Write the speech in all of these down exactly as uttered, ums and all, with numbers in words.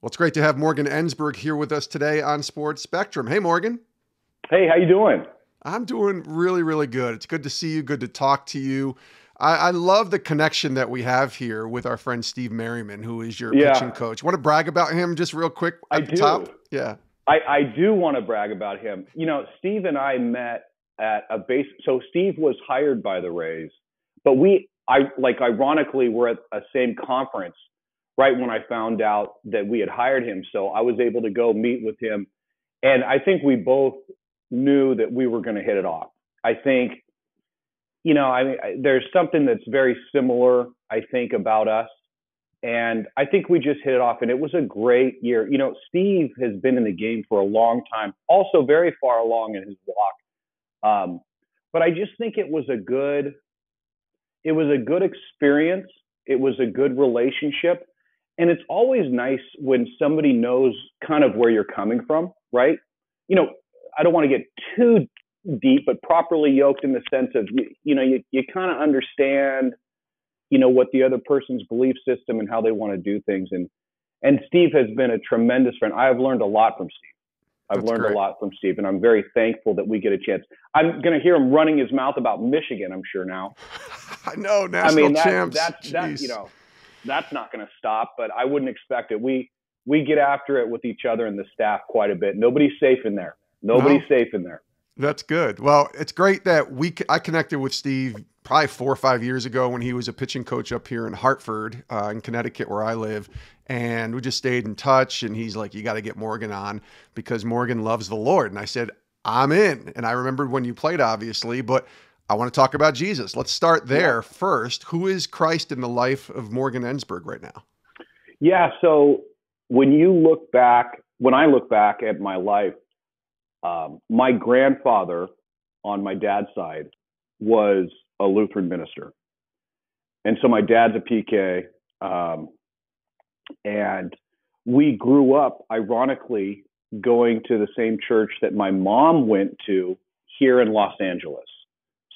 Well, it's great to have Morgan Ensberg here with us today on Sports Spectrum. Hey, Morgan. Hey, how you doing? I'm doing really, really good. It's good to see you. Good to talk to you. I, I love the connection that we have here with our friend Steve Merriman, who is your yeah. pitching coach. Want to brag about him just real quick at I the do. top? Yeah. I, I do want to brag about him. You know, Steve and I met at a base. So Steve was hired by the Rays, but we, I like, ironically, were at a same conference right when I found out that we had hired him. So I was able to go meet with him. And I think we both knew that we were going to hit it off. I think, you know, I mean, there's something that's very similar, I think, about us. And I think we just hit it off, and it was a great year. You know, Steve has been in the game for a long time, also very far along in his walk. Um, but I just think it was a good, it was a good experience. It was a good relationship. And it's always nice when somebody knows kind of where you're coming from, right? You know, I don't want to get too deep, but properly yoked in the sense of, you, you know, you, you kind of understand, you know, what the other person's belief system and how they want to do things. And, and Steve has been a tremendous friend. I've learned a lot from Steve. I've That's learned great. a lot from Steve, and I'm very thankful that we get a chance. I'm going to hear him running his mouth about Michigan, I'm sure, now. I know, national I mean, that, champs. That, that, you know, that's not going to stop, but I wouldn't expect it. We we get after it with each other and the staff quite a bit. Nobody's safe in there. Nobody's no. safe in there. That's good. Well, it's great that we I connected with Steve probably four or five years ago when he was a pitching coach up here in Hartford, uh, in Connecticut, where I live. And we just stayed in touch. And he's like, you got to get Morgan on because Morgan loves the Lord. And I said, I'm in. And I remembered when you played, obviously, but I want to talk about Jesus. Let's start there yeah. first. Who is Christ in the life of Morgan Ensberg right now? Yeah. So when you look back, when I look back at my life, Um, my grandfather on my dad's side was a Lutheran minister. And so my dad's a P K. Um, and we grew up, ironically, going to the same church that my mom went to here in Los Angeles.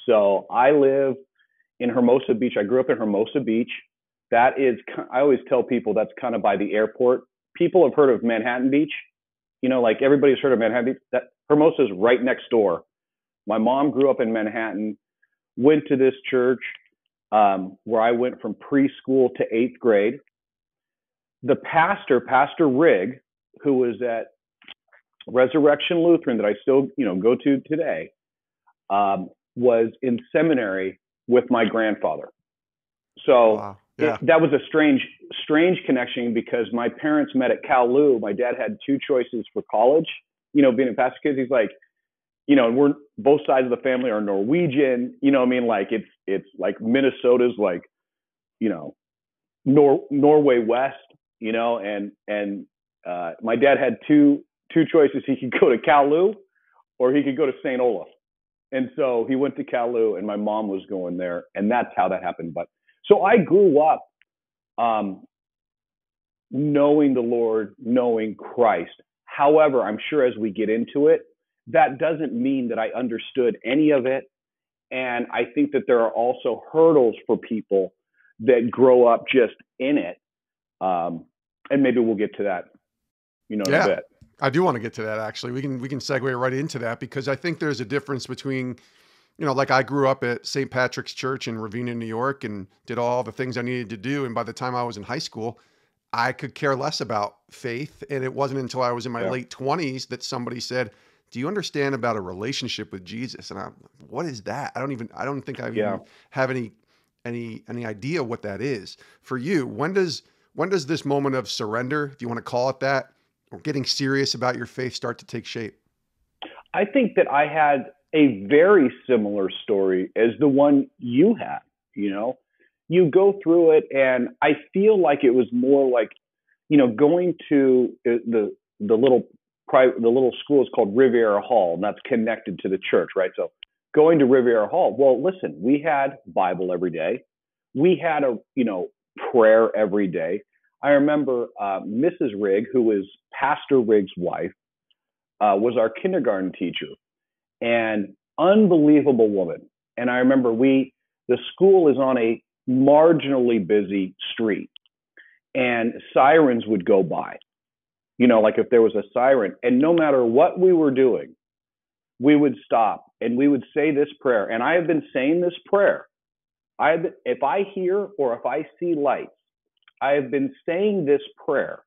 So I live in Hermosa Beach. I grew up in Hermosa Beach. That is, I always tell people that's kind of by the airport. People have heard of Manhattan Beach. You know, like everybody's heard of Manhattan. That Hermosa's right next door. My mom grew up in Manhattan, went to this church um, where I went from preschool to eighth grade. The pastor, Pastor Rigg, who was at Resurrection Lutheran that I still, you know, go to today, um, was in seminary with my grandfather. So wow. Yeah. It, that was a strange, strange connection because my parents met at Cal Lu. My dad had two choices for college. You know, being a pastor kid, he's like, you know, and we're both sides of the family are Norwegian. You know what I mean? Like it's it's like Minnesota's like, you know, Nor Norway West. You know, and and uh, my dad had two two choices. He could go to Cal Lu, or he could go to Saint Olaf. And so he went to Cal Lu, and my mom was going there, and that's how that happened. But so I grew up um, knowing the Lord, knowing Christ. However, I'm sure as we get into it, that doesn't mean that I understood any of it. And I think that there are also hurdles for people that grow up just in it. Um, and maybe we'll get to that, you know, in yeah, a bit. I do want to get to that, actually. We can, we can segue right into that because I think there's a difference between you know, like I grew up at Saint Patrick's Church in Ravenna, New York, and did all the things I needed to do. And by the time I was in high school, I could care less about faith. And it wasn't until I was in my yeah. late twenties that somebody said, do you understand about a relationship with Jesus? And I'm, what is that? I don't even, I don't think I yeah. even have any, any, any idea what that is for you. When does, when does this moment of surrender, if you want to call it that, or getting serious about your faith start to take shape? I think that I had a very similar story as the one you had. You know, you go through it, and I feel like it was more like, you know, going to the the little private the little school is called Riviera Hall, and that's connected to the church, right? So going to Riviera Hall. Well, listen, we had Bible every day, we had a you know prayer every day. I remember uh, Missus Rigg, who is Pastor Rigg's wife, uh, was our kindergarten teacher. An unbelievable woman. And I remember we, the school is on a marginally busy street and sirens would go by. you know, like if there was a siren, and no matter what we were doing, we would stop and we would say this prayer. And I have been saying this prayer. I have been, if I hear or if I see lights, I have been saying this prayer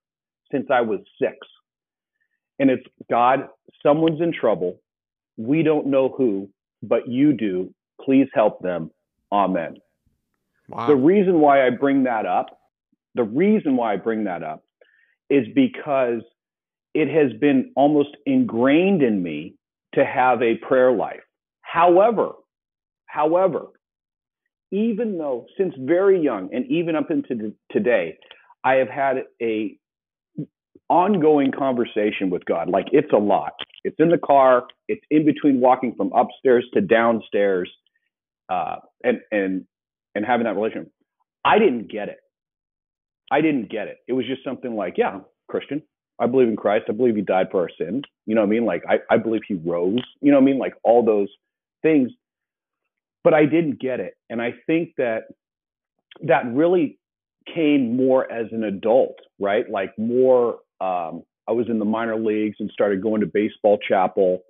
since I was six. And it's, God, someone's in trouble. We don't know who, but you do. Please help them. Amen. Wow. The reason why I bring that up, the reason why I bring that up is because it has been almost ingrained in me to have a prayer life. However, however, even though since very young and even up into today, I have had a ongoing conversation with God. Like, it's a lot. It's in the car. It's in between walking from upstairs to downstairs, uh, and and and having that relationship. I didn't get it. I didn't get it. It was just something like, yeah, I'm Christian. I believe in Christ. I believe he died for our sins. You know what I mean? Like, I, I believe he rose. You know what I mean? Like, all those things. But I didn't get it. And I think that that really came more as an adult, right? Like more, um, I was in the minor leagues and started going to baseball chapel.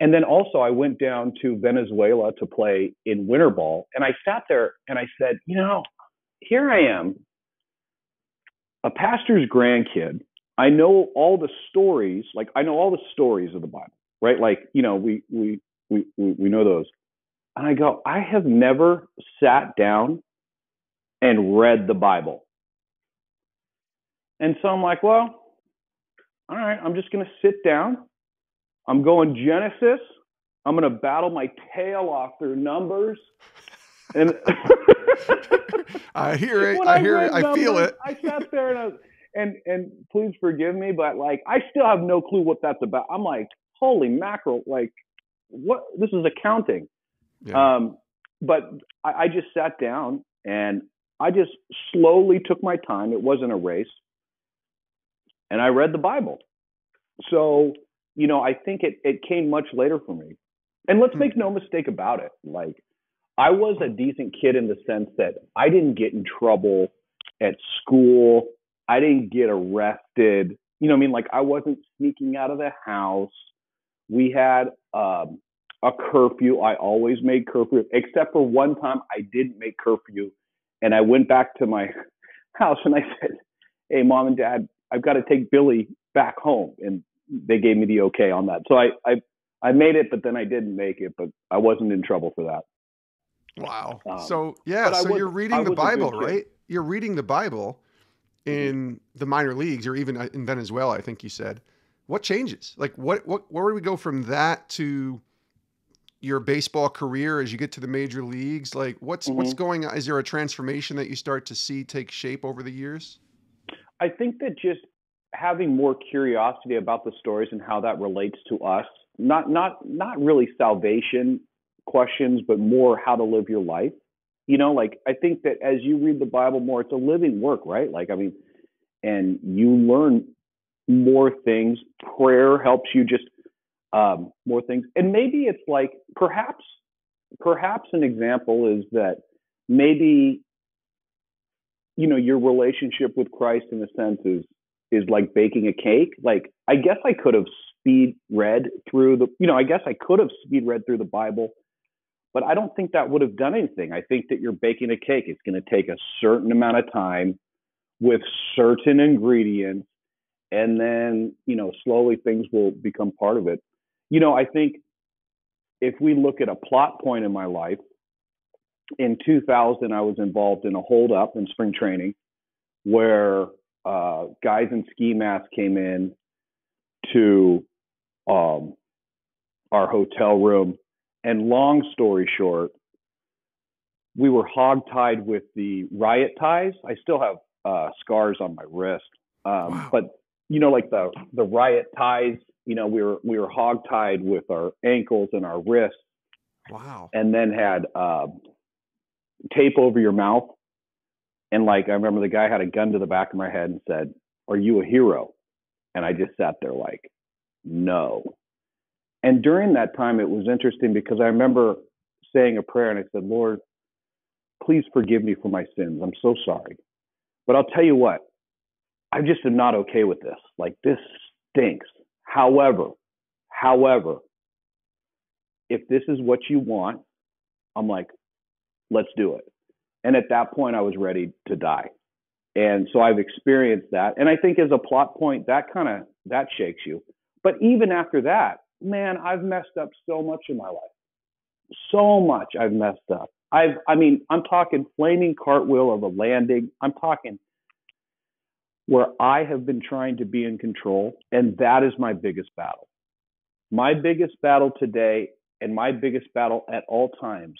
And then also I went down to Venezuela to play in winter ball. And I sat there and I said, you know, here I am, a pastor's grandkid. I know all the stories, like I know all the stories of the Bible, right? Like, you know, we, we, we, we know those. And I go, I have never sat down and read the Bible. And so I'm like, well, all right, I'm just going to sit down. I'm going Genesis. I'm going to battle my tail off through Numbers. And I hear it. I, I hear it. Numbers, I feel it. I sat there and I was, And and please forgive me, but like, I still have no clue what that's about. I'm like, holy mackerel, like, what? This is accounting. Yeah. Um, but I, I just sat down and I just slowly took my time. It wasn't a race. And I read the Bible. So, you know, I think it, it came much later for me. And let's make no mistake about it. Like, I was a decent kid in the sense that I didn't get in trouble at school. I didn't get arrested. You know what I mean? Like, I wasn't sneaking out of the house. We had um, a curfew. I always made curfew, except for one time I didn't make curfew. And I went back to my house and I said, hey, mom and dad, I've got to take Billy back home. And they gave me the okay on that. So I, I, I made it, but then I didn't make it, but I wasn't in trouble for that. Wow. Um, so yeah, so was, you're reading the Bible, right? You're reading the Bible in the minor leagues, or even in Venezuela, I think you said. What changes? Like, what, what, where do we go from that to your baseball career as you get to the major leagues? Like, what's, mm-hmm. what's going on? Is there a transformation that you start to see take shape over the years? I think that just having more curiosity about the stories and how that relates to us, not, not, not really salvation questions, but more how to live your life. You know, like, I think that as you read the Bible more, it's a living work, right? Like, I mean, and you learn more things. Prayer helps you just um, more things. And maybe it's like, perhaps, perhaps an example is that maybe, you know, your relationship with Christ in a sense is, is like baking a cake. Like, I guess I could have speed read through the, you know, I guess I could have speed read through the Bible, but I don't think that would have done anything. I think that you're baking a cake. It's going to take a certain amount of time with certain ingredients. And then, you know, slowly things will become part of it. You know, I think if we look at a plot point in my life, in two thousand, I was involved in a holdup in spring training where uh, guys in ski masks came in to um, our hotel room. And long story short, we were hogtied with the riot ties. I still have uh, scars on my wrist, um, wow. but you know, like the the riot ties. You know, we were we were hogtied with our ankles and our wrists. Wow! And then had uh, tape over your mouth. And like, I remember the guy had a gun to the back of my head and said, "Are you a hero?" And I just sat there like, no. And during that time, it was interesting because I remember saying a prayer and I said, Lord, please forgive me for my sins. I'm so sorry. But I'll tell you what, I just am not okay with this. Like, this stinks. However, however, if this is what you want, I'm like, let's do it. And at that point, I was ready to die. And so I've experienced that. And I think as a plot point, that kind of, that shakes you. But even after that, man, I've messed up so much in my life. So much I've messed up. I've, I mean, I'm talking flaming cartwheel of a landing. I'm talking where I have been trying to be in control. And that is my biggest battle. My biggest battle today and my biggest battle at all times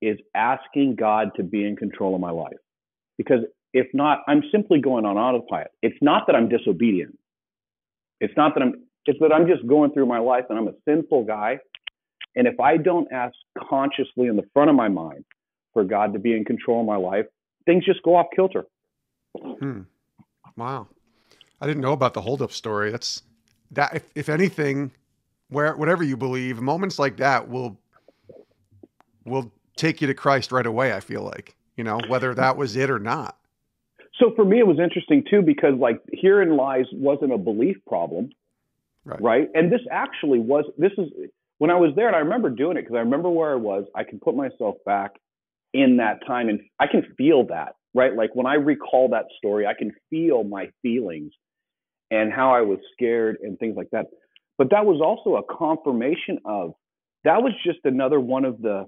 is asking God to be in control of my life. Because if not, I'm simply going on autopilot. It's not that I'm disobedient. It's not that I'm, it's that I'm just going through my life and I'm a sinful guy. And if I don't ask consciously in the front of my mind for God to be in control of my life, things just go off kilter. Hmm. Wow. I didn't know about the holdup story. That's that, if, if anything, where, whatever you believe, moments like that will, will take you to Christ right away. I feel like, you know, whether that was it or not. So for me, it was interesting too, because like herein lies wasn't a belief problem. Right. Right. And this actually was, this is when I was there, and I remember doing it because I remember where I was. I can put myself back in that time and I can feel that, right? Like when I recall that story, I can feel my feelings and how I was scared and things like that. But that was also a confirmation of, that was just another one of the,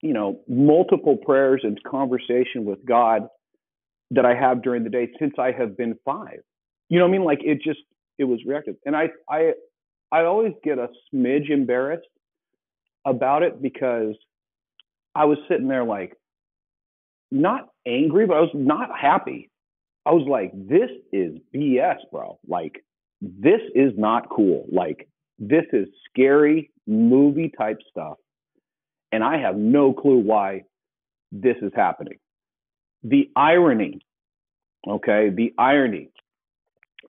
you know, multiple prayers and conversation with God that I have during the day since I have been five. You know what I mean? Like it just, it was reactive. And I, I, I always get a smidge embarrassed about it because I was sitting there like, not angry, but I was not happy. I was like, this is B S, bro. Like, this is not cool. Like, this is scary movie type stuff. And I have no clue why this is happening. The irony, okay, the irony.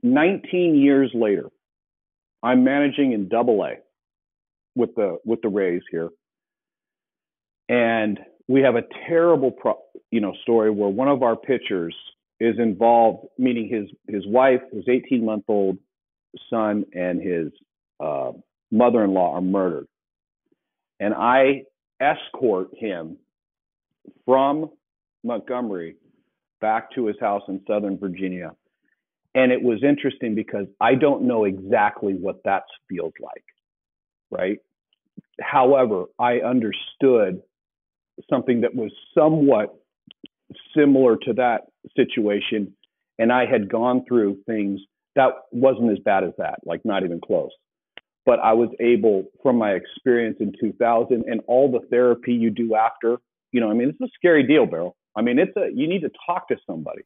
nineteen years later, I'm managing in Double A with the with the Rays here, and we have a terrible pro, you know story where one of our pitchers is involved, meaning his his wife, his eighteen month old son, and his uh, mother-in-law are murdered, and I escort him from Montgomery back to his house in Southern Virginia. And it was interesting because I don't know exactly what that feels like, right? However, I understood something that was somewhat similar to that situation. And I had gone through things that wasn't as bad as that, like not even close. But I was able, from my experience in two thousand and all the therapy you do after, you know, I mean, it's a scary deal, Beryl. I mean, it's a, you need to talk to somebody.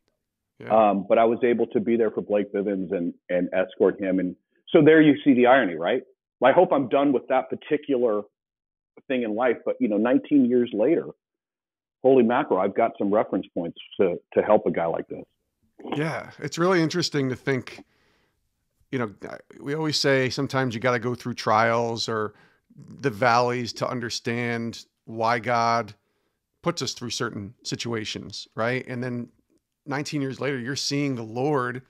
Yeah. Um, but I was able to be there for Blake Vivins and, and escort him. And so there you see the irony, right? I hope I'm done with that particular thing in life. But, you know, nineteen years later, holy mackerel, I've got some reference points to, to help a guy like this. Yeah, it's really interesting to think, you know, we always say sometimes you got to go through trials or the valleys to understand why God puts us through certain situations, right? And then nineteen years later, you're seeing the Lord,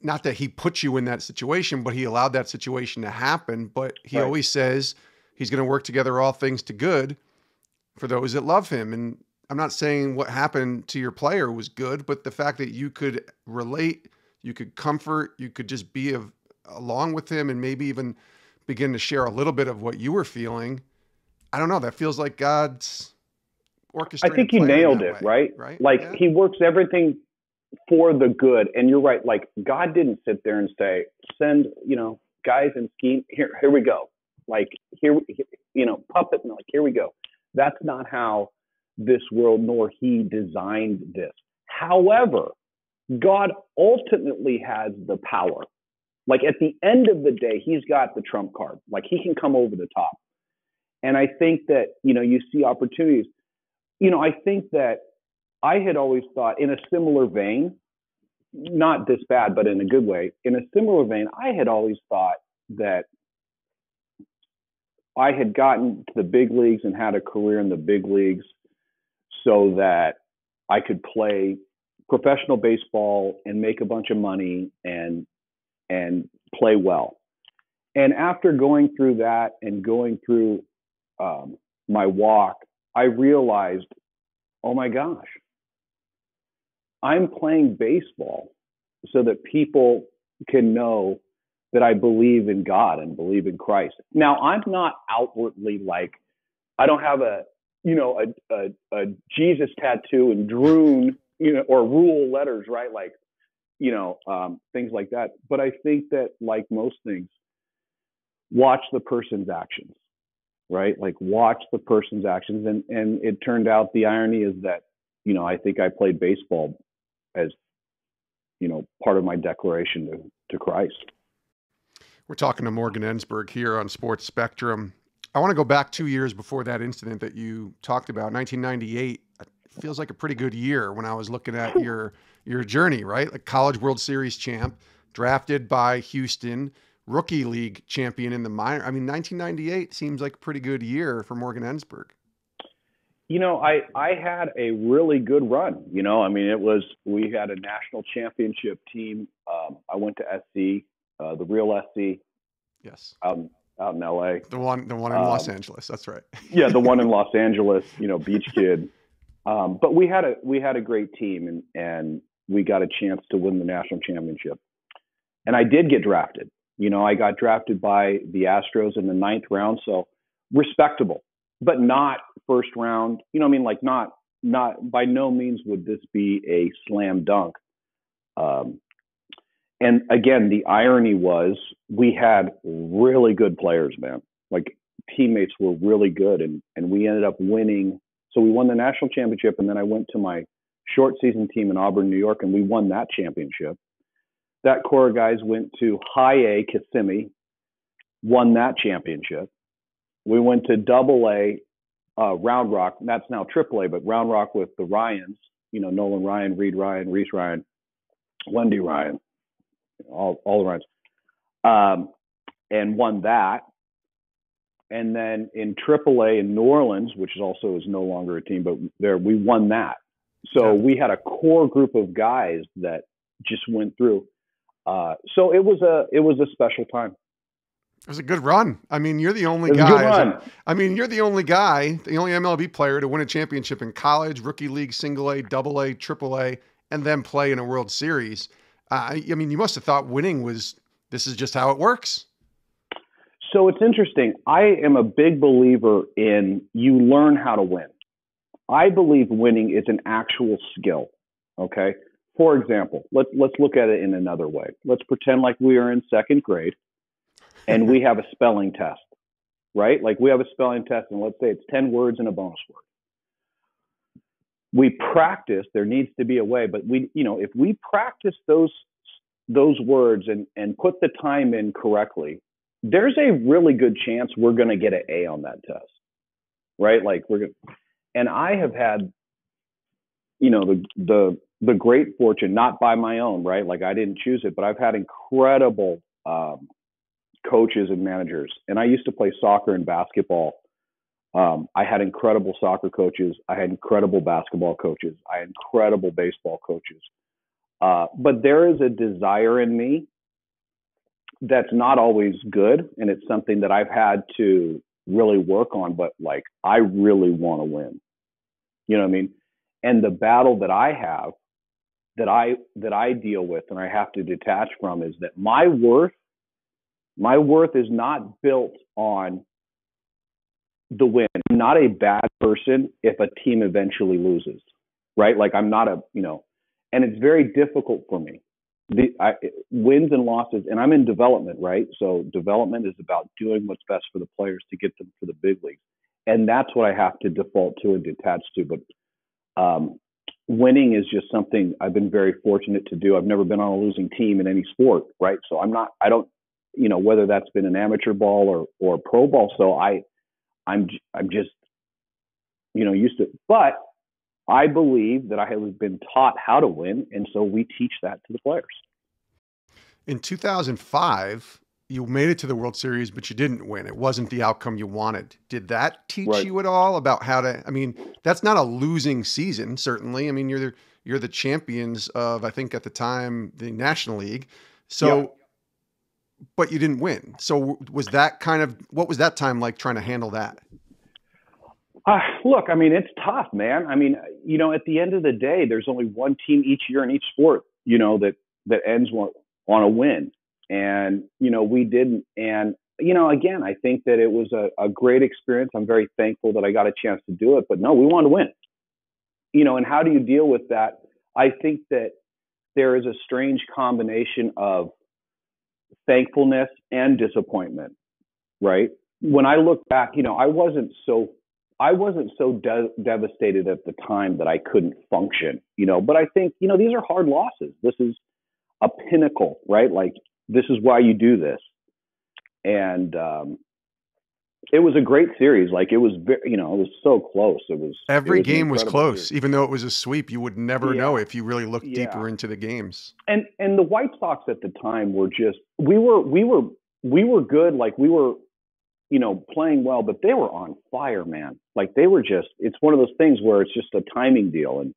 not that he put you in that situation, but he allowed that situation to happen. But he right. always says he's going to work together all things to good for those that love him. And I'm not saying what happened to your player was good, but the fact that you could relate, you could comfort, you could just be of, along with him and maybe even begin to share a little bit of what you were feeling. I don't know. That feels like God's... I think he nailed it, right? Right? Like yeah. He works everything for the good. And you're right. Like God didn't sit there and say, send, you know, guys and scheme here, here we go. Like here, you know, puppet and like, here we go. That's not how this world, nor he designed this. However, God ultimately has the power. Like at the end of the day, he's got the trump card. Like he can come over the top. And I think that, you know, you see opportunities. You know, I think that I had always thought in a similar vein, not this bad, but in a good way, in a similar vein, I had always thought that I had gotten to the big leagues and had a career in the big leagues so that I could play professional baseball and make a bunch of money and and play well. And after going through that and going through um, my walk, I realized, oh my gosh, I'm playing baseball so that people can know that I believe in God and believe in Christ. Now, I'm not outwardly like, I don't have a, you know, a, a, a Jesus tattoo and Droon, you know, or rule letters, right? Like, you know, um, things like that. But I think that, like most things, watch the person's actions, right? Like watch the person's actions. And, and it turned out the irony is that, you know, I think I played baseball as, you know, part of my declaration to, to Christ. We're talking to Morgan Ensberg here on Sports Spectrum. I want to go back two years before that incident that you talked about, nineteen ninety-eight. It feels like a pretty good year when I was looking at your your journey, right? Like college World Series champ, drafted by Houston, rookie league champion in the minor. I mean, nineteen ninety-eight seems like a pretty good year for Morgan Ensberg. You know, I, I had a really good run. You know, I mean, it was, we had a national championship team. Um, I went to S C, uh, the real S C. Yes. Um, out in L A. The one, the one in um, Los Angeles. That's right. Yeah. The one in Los Angeles, you know, beach kid. Um, but we had a, we had a great team and, and we got a chance to win the national championship. And I did get drafted. You know, I got drafted by the Astros in the ninth round. So respectable, but not first round. You know what I mean? Like not, not by no means would this be a slam dunk. Um, and again, the irony was we had really good players, man. Like teammates were really good, and, and we ended up winning. So we won the national championship, and then I went to my short season team in Auburn, New York, and we won that championship. That core of guys went to high A Kissimmee, won that championship. We went to double A uh, Round Rock. That's now triple A, but Round Rock with the Ryans, you know, Nolan Ryan, Reed Ryan, Reese Ryan, Wendy Ryan, all, all the Ryans, um, and won that. And then in triple A in New Orleans, which is also is no longer a team, but there we won that. So we had a core group of guys that just went through. Uh, so it was a it was a special time. It was a good run. I mean, you're the only guy. It was a good run. A, I mean, you're the only guy, the only M L B player to win a championship in college, rookie league, single A, double A, triple A, and then play in a World Series. Uh, I mean, you must have thought winning was this is just how it works. So it's interesting. I am a big believer in you learn how to win. I believe winning is an actual skill. Okay. For example, let's let's look at it in another way. Let's pretend like we are in second grade and we have a spelling test, right? Like we have a spelling test, and let's say it's ten words and a bonus word. We practice, there needs to be a way, but we, you know, if we practice those those words and, and put the time in correctly, there's a really good chance we're gonna get an A on that test. Right? Like we're gonna, and I have had, you know, the the the great fortune, not by my own, right? Like I didn't choose it, but I've had incredible um, coaches and managers. And I used to play soccer and basketball. Um, I had incredible soccer coaches. I had incredible basketball coaches. I had incredible baseball coaches. Uh, but there is a desire in me that's not always good. And it's something that I've had to really work on, but like, I really want to win. You know what I mean? And the battle that I have, that I that I deal with and I have to detach from, is that my worth, my worth is not built on the win. I'm not a bad person if a team eventually loses, right? Like I'm not a, you know, and it's very difficult for me. The I, wins and losses, and I'm in development, right? So development is about doing what's best for the players to get them to the big leagues. And that's what I have to default to and detach to. But Um, winning is just something I've been very fortunate to do. I've never been on a losing team in any sport, right? So I'm not, I don't, you know, whether that's been an amateur ball or, or pro ball. So I, I'm, I'm just, you know, used to, but I believe that I have been taught how to win. And so we teach that to the players. In two thousand five, you made it to the World Series, but you didn't win. It wasn't the outcome you wanted. Did that teach right. you at all about how to, I mean, that's not a losing season, certainly. I mean, you're the, you're the champions of, I think at the time, the National League. So but you didn't win. So was that kind of, what was that time like trying to handle that? Uh, look, I mean, it's tough, man. I mean, you know, at the end of the day, there's only one team each year in each sport, you know, that, that ends on, on a win. And, you know, we didn't. And, you know, again, I think that it was a, a great experience. I'm very thankful that I got a chance to do it, but no, we wanted to win, you know, and how do you deal with that? I think that there is a strange combination of thankfulness and disappointment, right? When I look back, you know, I wasn't so, I wasn't so de- devastated at the time that I couldn't function, you know, but I think, you know, these are hard losses. This is a pinnacle, right? Like, this is why you do this. And um, it was a great series. Like, it was, very, you know, it was so close. It was every it was game was close, series. Even though it was a sweep. You would never yeah. know if you really looked yeah. deeper into the games. And and the White Sox at the time were just we were we were we were good. Like, we were, you know, playing well, but they were on fire, man. Like, they were just. It's one of those things where it's just a timing deal. And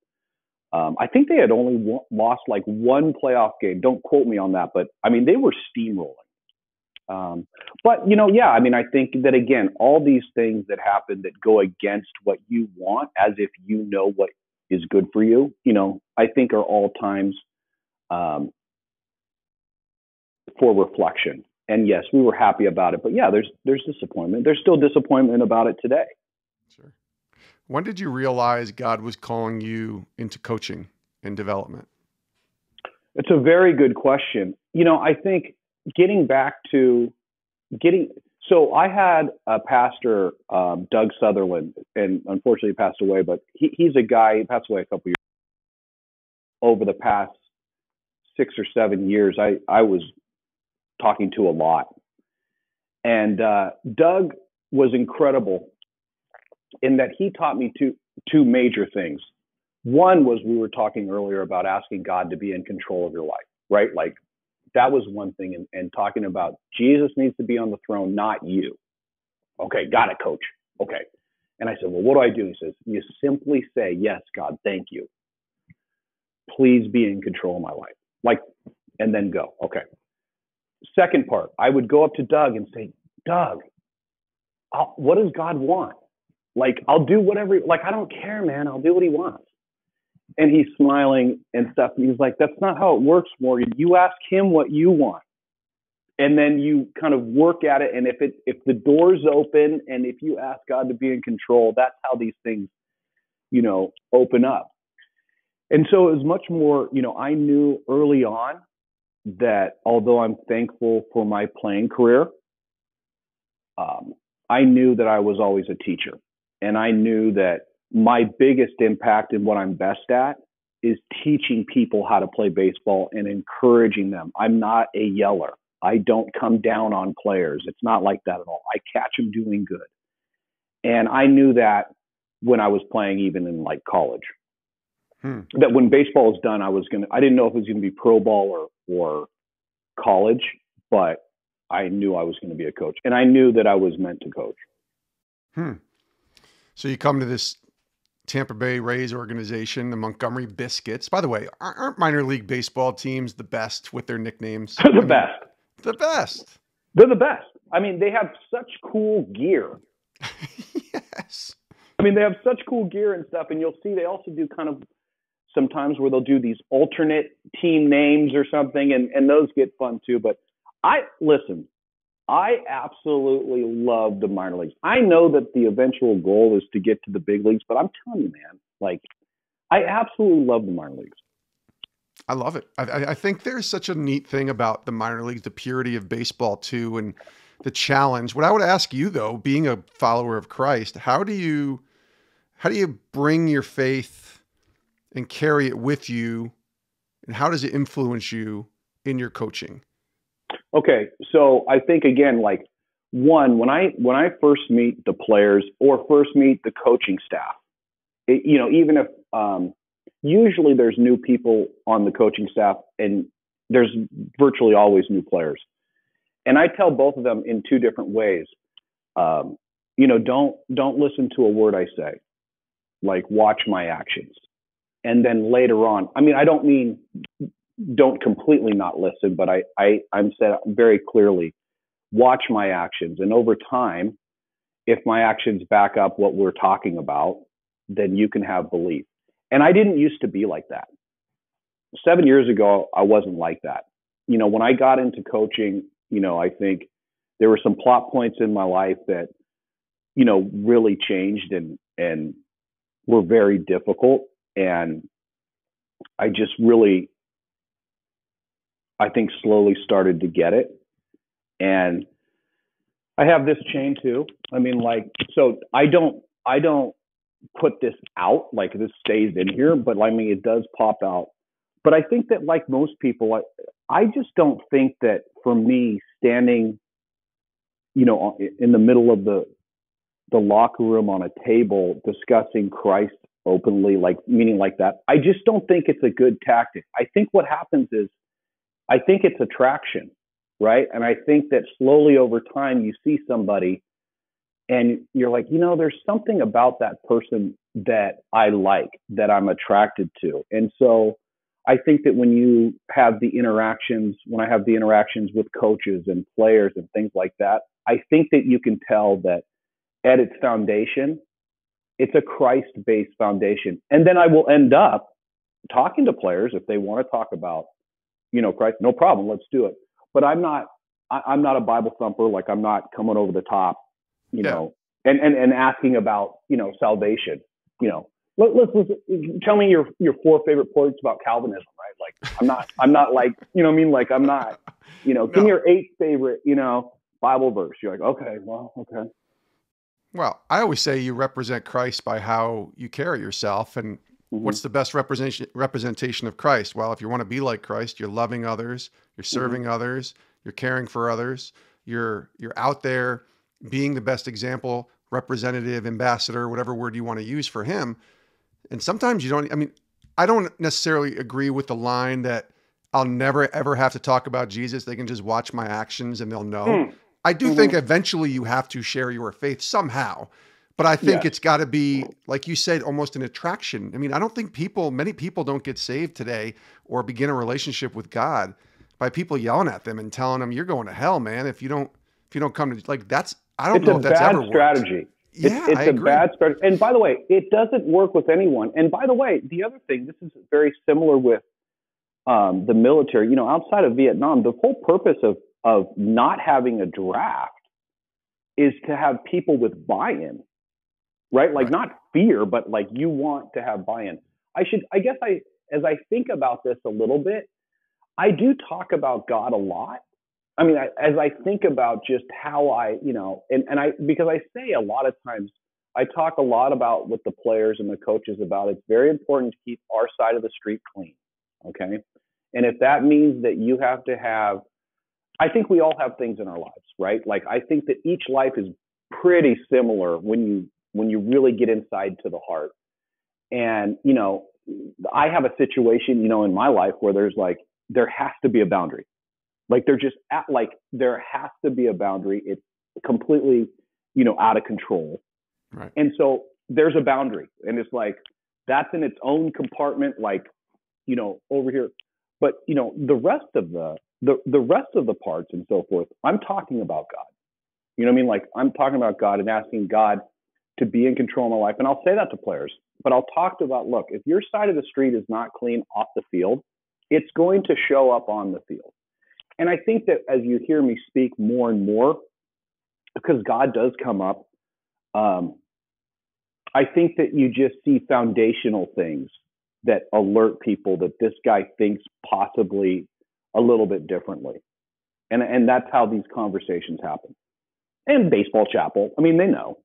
um, I think they had only w- lost like one playoff game. Don't quote me on that, but I mean, they were steamrolling. Um, but, you know, yeah, I mean, I think that, again, all these things that happen that go against what you want, as if you know what is good for you, you know, I think are all times um, for reflection. And yes, we were happy about it. But yeah, there's there's disappointment. There's still disappointment about it today. Sure. When did you realize God was calling you into coaching and development? It's a very good question. You know, I think getting back to getting, so I had a pastor, um, Doug Sutherland, and unfortunately he passed away, but he, he's a guy, he passed away a couple years ago. Over the past six or seven years, I, I was talking to a lot. And uh, Doug was incredible in that he taught me two, two major things. One was, we were talking earlier about asking God to be in control of your life, right? Like, that was one thing, and, and talking about Jesus needs to be on the throne, not you. Okay, got it, coach. Okay. And I said, well, what do I do? He says, you simply say, yes, God, thank you. Please be in control of my life. Like, and then go. Okay. Second part, I would go up to Doug and say, Doug, I'll, what does God want? Like, I'll do whatever, like, I don't care, man. I'll do what he wants. And he's smiling and stuff. And he's like, that's not how it works, Morgan. You ask him what you want. And then you kind of work at it. And if it if the door's open and if you ask God to be in control, that's how these things, you know, open up. And so it was much more, you know, I knew early on that although I'm thankful for my playing career, um, I knew that I was always a teacher. And I knew that my biggest impact and what I'm best at is teaching people how to play baseball and encouraging them. I'm not a yeller. I don't come down on players. It's not like that at all. I catch them doing good. And I knew that when I was playing, even in like college, hmm. that when baseball is done, I was going to, I didn't know if it was going to be pro ball or, or college, but I knew I was going to be a coach, and I knew that I was meant to coach. Hmm. So you come to this Tampa Bay Rays organization, the Montgomery Biscuits. By the way, aren't minor league baseball teams the best with their nicknames? the I mean, best. The best. They're the best. I mean, they have such cool gear. Yes. I mean, they have such cool gear and stuff, and you'll see they also do kind of sometimes where they'll do these alternate team names or something, and, and those get fun too. But I, listen, I absolutely love the minor leagues. I know that the eventual goal is to get to the big leagues, but I'm telling you, man, like, I absolutely love the minor leagues. I love it. I, I think there's such a neat thing about the minor leagues, the purity of baseball too, and the challenge. What I would ask you though, being a follower of Christ, how do you, how do you bring your faith and carry it with you? And how does it influence you in your coaching? Okay, so I think, again, like, one, when I when I first meet the players or first meet the coaching staff, it, you know, even if um, usually there's new people on the coaching staff, and there's virtually always new players. And I tell both of them in two different ways, um, you know, don't don't listen to a word I say, like, watch my actions. And then later on, I mean, I don't mean don't completely not listen, but I, I, I'm said very clearly, watch my actions. And over time, if my actions back up what we're talking about, then you can have belief. And I didn't used to be like that. Seven years ago, I wasn't like that. You know, when I got into coaching, you know, I think there were some plot points in my life that, you know, really changed and, and were very difficult. And I just really, I think, slowly started to get it. And I have this chain too. I mean, like, so I don't, I don't put this out, like this stays in here, but I mean, it does pop out. But I think that, like most people, I, I just don't think that for me standing, you know, in the middle of the, the locker room on a table discussing Christ openly, like meaning like that, I just don't think it's a good tactic. I think what happens is, I think it's attraction, right? And I think that slowly over time, you see somebody and you're like, you know, there's something about that person that I like, that I'm attracted to. And so I think that when you have the interactions, when I have the interactions with coaches and players and things like that, I think that you can tell that at its foundation, it's a Christ-based foundation. And then I will end up talking to players if they want to talk about, you know, Christ, no problem, let's do it. But I'm not, I, I'm not a Bible thumper. Like, I'm not coming over the top, you yeah. know, and, and, and asking about, you know, salvation, you know. Let, let's, let's tell me your, your four favorite points about Calvinism, right? Like, I'm not, I'm not like, you know what I mean? Like, I'm not, you know, no. Give me your eight favorite, you know, Bible verse. You're like, okay, well, okay. Well, I always say you represent Christ by how you carry yourself. And mm-hmm. what's the best representation representation of Christ? Well, if you want to be like Christ, you're loving others, you're serving mm-hmm. others, you're caring for others, you're, you're out there being the best example, representative, ambassador, whatever word you want to use for him. And sometimes you don't, I mean, I don't necessarily agree with the line that I'll never, ever have to talk about Jesus. They can just watch my actions and they'll know. Mm. I do mm-hmm. think eventually you have to share your faith somehow, but I think yeah. it's got to be, like you said, almost an attraction. I mean, I don't think people, many people don't get saved today or begin a relationship with God by people yelling at them and telling them, you're going to hell, man. If you don't, if you don't come to, like, that's, I don't it's know if that's ever strategy. Worked. Yeah, it's, it's I a agree. Bad spread. And by the way, it doesn't work with anyone. And by the way, the other thing, this is very similar with um, the military. You know, outside of Vietnam, the whole purpose of, of not having a draft is to have people with buy-in, right? Like right. not fear, but like you want to have buy-in. I should, I guess I, as I think about this a little bit, I do talk about God a lot. I mean, I, as I think about just how I, you know, and, and I, because I say a lot of times, I talk a lot about with the players and the coaches about it's very important to keep our side of the street clean, okay? And if that means that you have to have, I think we all have things in our lives, right? Like, I think that each life is pretty similar when you, when you really get inside to the heart. And, you know, I have a situation, you know, in my life where there's like, there has to be a boundary. Like, they're just at, like, there has to be a boundary. It's completely, you know, out of control. Right. And so there's a boundary, and it's like, that's in its own compartment, like, you know, over here, but you know, the rest of the, the, the rest of the parts and so forth, I'm talking about God, you know what I mean? Like, I'm talking about God and asking God to be in control of my life. And I'll say that to players, but I'll talk about, look, if your side of the street is not clean off the field, it's going to show up on the field. And I think that as you hear me speak more and more, because God does come up, um, I think that you just see foundational things that alert people that this guy thinks possibly a little bit differently. And and that's how these conversations happen. And Baseball Chapel, I mean, they know.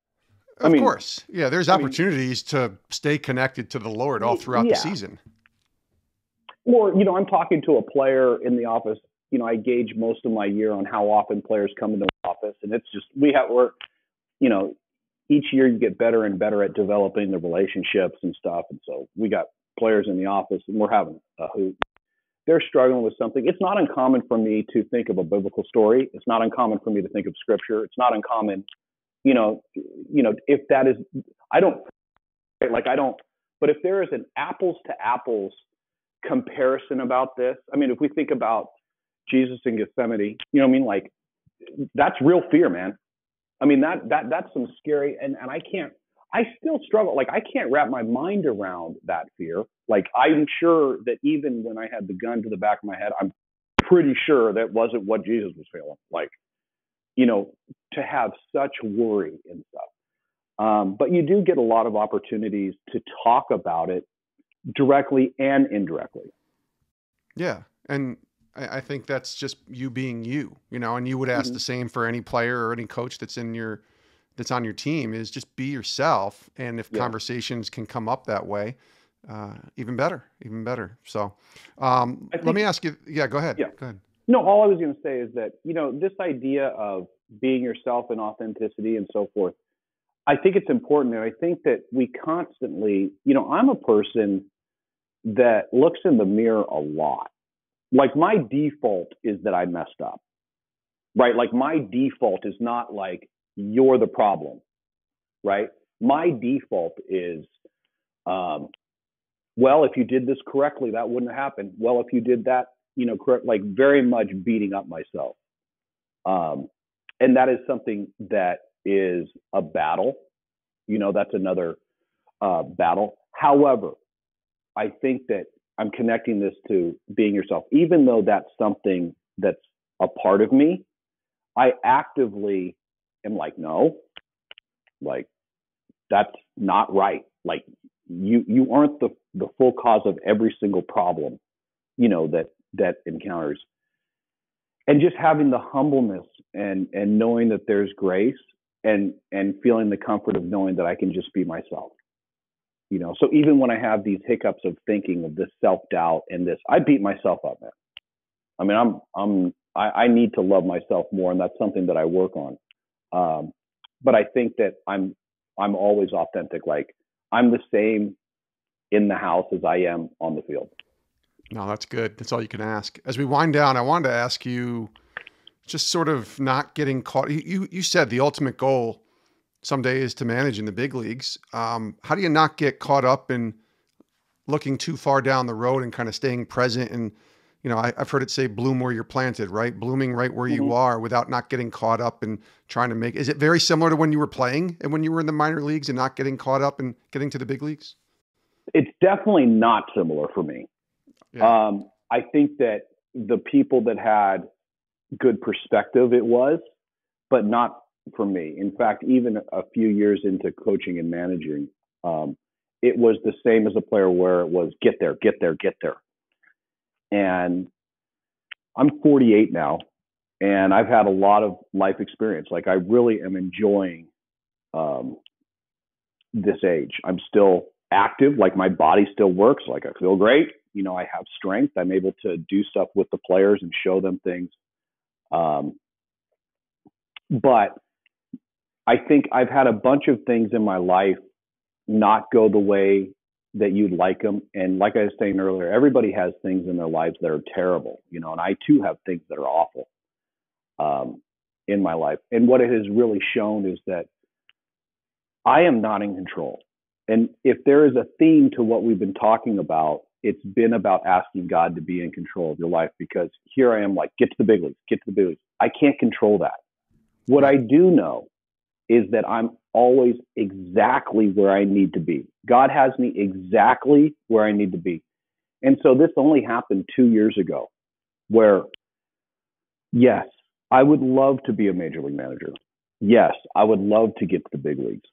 Of I mean, course. Yeah, there's opportunities I mean, to stay connected to the Lord all throughout yeah. the season. Or, you know, I'm talking to a player in the office. You know, I gauge most of my year on how often players come into the office, and it's just, we have, we're, you know, each year you get better and better at developing the relationships and stuff. And so we got players in the office and we're having a hoot. They're struggling with something. It's not uncommon for me to think of a biblical story. It's not uncommon for me to think of scripture. It's not uncommon, you know, you know, if that is, I don't, like, I don't, but if there is an apples to apples comparison about this? I mean, if we think about Jesus in Gethsemane, you know what I mean? Like, that's real fear, man. I mean, that that that's some scary, and, and I can't, I still struggle. Like, I can't wrap my mind around that fear. Like, I'm sure that even when I had the gun to the back of my head, I'm pretty sure that wasn't what Jesus was feeling. Like, you know, to have such worry and stuff. Um, but you do get a lot of opportunities to talk about it directly and indirectly. Yeah. And I, I think that's just you being you, you know, and you would ask mm-hmm. the same for any player or any coach that's in your, that's on your team, is just be yourself. And if yeah. conversations can come up that way, uh, even better, even better. So um, think, let me ask you. Yeah, go ahead. Yeah. Go ahead. No, all I was going to say is that, you know, this idea of being yourself and authenticity and so forth, I think it's important. And I think that we constantly, you know, I'm a person that looks in the mirror a lot. Like, my default is that I messed up, right? Like, my default is not like, you're the problem, right? My default is, um, well, if you did this correctly, that wouldn't happen. Well, if you did that, you know, correct, like very much beating up myself. Um, and that is something that is a battle. You know, that's another uh, battle. However, I think that I'm connecting this to being yourself. Even though that's something that's a part of me, I actively am like, no, like, that's not right. Like, you you aren't the, the full cause of every single problem, you know, that that encounters. And just having the humbleness and and knowing that there's grace, and and feeling the comfort of knowing that I can just be myself, you know? So even when I have these hiccups of thinking of this self-doubt and this, I beat myself up, man. I mean, I'm, I'm, I, I need to love myself more, and that's something that I work on. Um, but I think that I'm, I'm always authentic. Like, I'm the same in the house as I am on the field. No, that's good. That's all you can ask. As we wind down, I wanted to ask you, just sort of not getting caught. You you said the ultimate goal someday is to manage in the big leagues. Um, how do you not get caught up in looking too far down the road and kind of staying present? And, you know, I, I've heard it say, bloom where you're planted, right? Blooming right where mm-hmm. you are, without not getting caught up and trying to make, is it very similar to when you were playing and when you were in the minor leagues and not getting caught up and getting to the big leagues? It's definitely not similar for me. Yeah. Um, I think that the people that had good perspective it was, but not for me. In fact, even a few years into coaching and managing, um, it was the same as a player, where it was get there, get there, get there. And I'm forty-eight now, and I've had a lot of life experience. Like, I really am enjoying um, this age. I'm still active. Like, my body still works. Like, I feel great. You know, I have strength. I'm able to do stuff with the players and show them things. Um, but I think I've had a bunch of things in my life not go the way that you'd like them. And like I was saying earlier, everybody has things in their lives that are terrible, you know, and I too have things that are awful, um, in my life. And what it has really shown is that I am not in control. And if there is a theme to what we've been talking about, it's been about asking God to be in control of your life, because here I am like, get to the big leagues, get to the big leagues. I can't control that. What I do know is that I'm always exactly where I need to be. God has me exactly where I need to be. And so this only happened two years ago, where, yes, I would love to be a major league manager. Yes, I would love to get to the big leagues.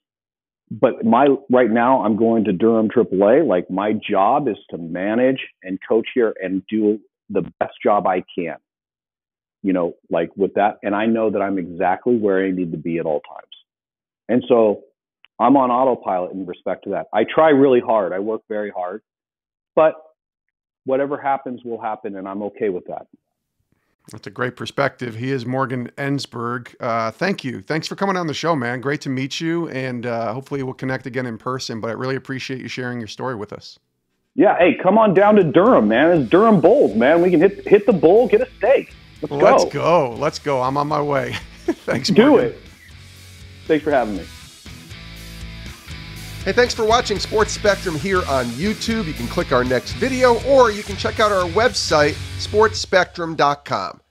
But my right now, I'm going to Durham Triple A. Like, my job is to manage and coach here and do the best job I can, you know, like with that. And I know that I'm exactly where I need to be at all times. And so I'm on autopilot in respect to that. I try really hard. I work very hard, but whatever happens will happen. And I'm okay with that. That's a great perspective. He is Morgan Ensberg. Uh, thank you. Thanks for coming on the show, man. Great to meet you. And uh, hopefully we'll connect again in person, but I really appreciate you sharing your story with us. Yeah. Hey, come on down to Durham, man. It's Durham Bulls, man. We can hit hit the bull, get a steak. Let's well, go. Let's go. Let's go. I'm on my way. Thanks, Morgan. Do it. Thanks for having me. Hey, thanks for watching Sports Spectrum here on YouTube. You can click our next video, or you can check out our website, sports spectrum dot com.